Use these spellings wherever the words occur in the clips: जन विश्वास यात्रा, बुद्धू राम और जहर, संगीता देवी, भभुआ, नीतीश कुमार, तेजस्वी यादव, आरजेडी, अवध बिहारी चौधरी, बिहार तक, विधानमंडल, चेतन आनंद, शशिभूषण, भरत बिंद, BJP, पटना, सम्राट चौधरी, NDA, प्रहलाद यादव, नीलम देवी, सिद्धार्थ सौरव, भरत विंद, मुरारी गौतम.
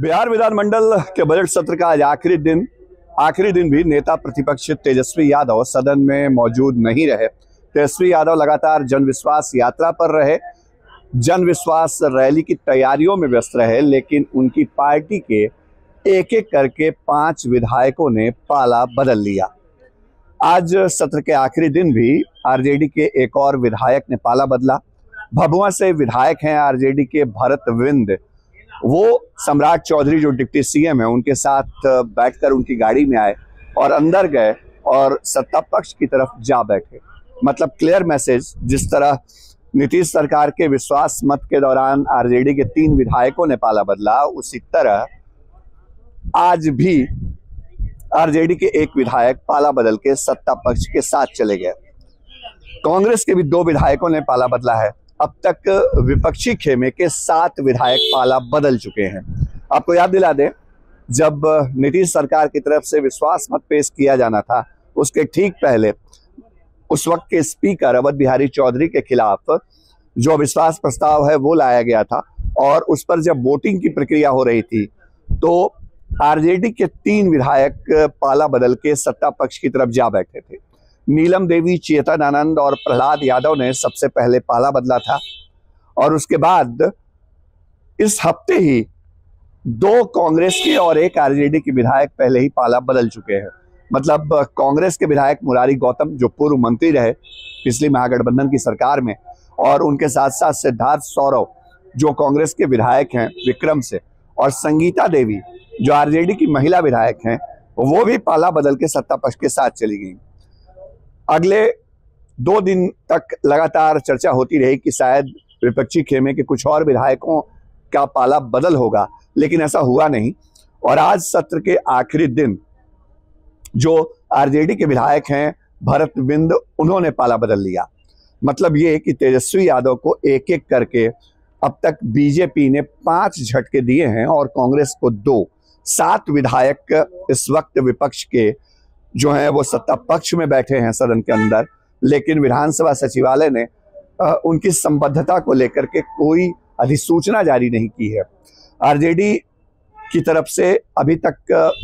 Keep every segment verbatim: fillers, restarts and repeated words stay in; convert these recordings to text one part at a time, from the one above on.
बिहार विधानमंडल के बजट सत्र का आज आखिरी दिन आखिरी दिन भी नेता प्रतिपक्ष तेजस्वी यादव सदन में मौजूद नहीं रहे। तेजस्वी यादव लगातार जनविश्वास यात्रा पर रहे, जनविश्वास रैली की तैयारियों में व्यस्त रहे, लेकिन उनकी पार्टी के एक एक करके पांच विधायकों ने पाला बदल लिया। आज सत्र के आखिरी दिन भी आरजेडी के एक और विधायक ने पाला बदला। भभुआ से विधायक हैं आरजेडी के भरत विंद, वो सम्राट चौधरी जो डिप्टी सीएम है उनके साथ बैठकर उनकी गाड़ी में आए और अंदर गए और सत्ता पक्ष की तरफ जा बैठे। मतलब क्लियर मैसेज, जिस तरह नीतीश सरकार के विश्वास मत के दौरान आरजेडी के तीन विधायकों ने पाला बदला, उसी तरह आज भी आरजेडी के एक विधायक पाला बदल के सत्ता पक्ष के साथ चले गए। कांग्रेस के भी दो विधायकों ने पाला बदला है। अब तक विपक्षी खेमे के सात विधायक पाला बदल चुके हैं। आपको याद दिला दें, जब नीतीश सरकार की तरफ से विश्वास मत पेश किया जाना था उसके ठीक पहले उस वक्त के स्पीकर अवध बिहारी चौधरी के खिलाफ जो अविश्वास प्रस्ताव है वो लाया गया था, और उस पर जब वोटिंग की प्रक्रिया हो रही थी तो आरजेडी के तीन विधायक पाला बदल के सत्ता पक्ष की तरफ जा बैठे थे। नीलम देवी, चेतन आनंद और प्रहलाद यादव ने सबसे पहले पाला बदला था, और उसके बाद इस हफ्ते ही दो कांग्रेस के और एक आरजेडी के विधायक पहले ही पाला बदल चुके हैं। मतलब कांग्रेस के विधायक मुरारी गौतम जो पूर्व मंत्री रहे पिछली महागठबंधन की सरकार में, और उनके साथ साथ सिद्धार्थ सौरव जो कांग्रेस के विधायक हैं विक्रम से, और संगीता देवी जो आरजेडी की महिला विधायक हैं, वो भी पाला बदल के सत्ता पक्ष के साथ चली गई। अगले दो दिन तक लगातार चर्चा होती रही कि शायद विपक्षी खेमे के कुछ और विधायकों का पाला बदल होगा, लेकिन ऐसा हुआ नहीं। और आज सत्र के आखिरी दिन जो आरजेडी के विधायक हैं भरत बिंद, उन्होंने पाला बदल लिया। मतलब ये कि तेजस्वी यादव को एक एक करके अब तक बीजेपी ने पांच झटके दिए हैं और कांग्रेस को दो। सात विधायक इस वक्त विपक्ष के जो है वो सत्ता पक्ष में बैठे हैं सदन के अंदर, लेकिन विधानसभा सचिवालय ने उनकी संबद्धता को लेकर के कोई अधिसूचना जारी नहीं की है। आरजेडी की तरफ से अभी तक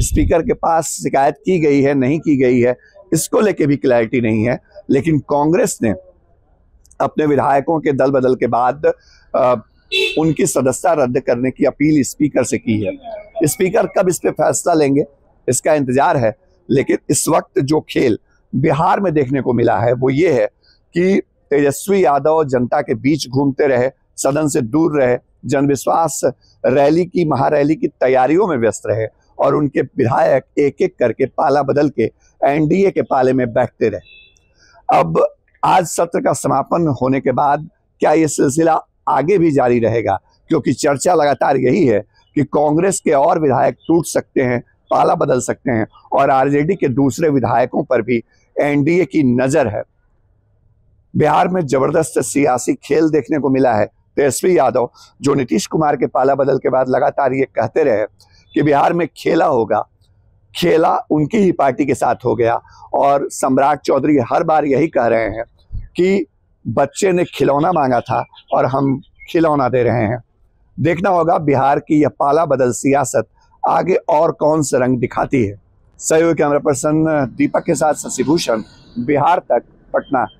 स्पीकर के पास शिकायत की गई है नहीं की गई है, इसको लेके भी क्लैरिटी नहीं है। लेकिन कांग्रेस ने अपने विधायकों के दल बदल के बाद उनकी सदस्यता रद्द करने की अपील स्पीकर से की है। स्पीकर कब इस पर फैसला लेंगे इसका इंतजार है, लेकिन इस वक्त जो खेल बिहार में देखने को मिला है वो ये है कि तेजस्वी यादव जनता के बीच घूमते रहे, सदन से दूर रहे, जनविश्वास रैली की महारैली की तैयारियों में व्यस्त रहे, और उनके विधायक एक एक करके पाला बदल के एनडीए के पाले में बैठते रहे। अब आज सत्र का समापन होने के बाद क्या ये सिलसिला आगे भी जारी रहेगा, क्योंकि चर्चा लगातार यही है कि कांग्रेस के और विधायक टूट सकते हैं, पाला बदल सकते हैं, और आरजेडी के दूसरे विधायकों पर भी एनडीए की नजर है। बिहार में जबरदस्त सियासी खेल देखने को मिला है। तेजस्वी यादव जो नीतीश कुमार के पाला बदल के बाद लगातार ये कहते रहे कि बिहार में खेला होगा, खेला उनकी ही पार्टी के साथ हो गया, और सम्राट चौधरी हर बार यही कह रहे हैं कि बच्चे ने खिलौना मांगा था और हम खिलौना दे रहे हैं। देखना होगा बिहार की यह पाला बदल सियासत आगे और कौन से रंग दिखाती है। सहयोग कैमरा पर्सन दीपक के साथ शशिभूषण, बिहार तक, पटना।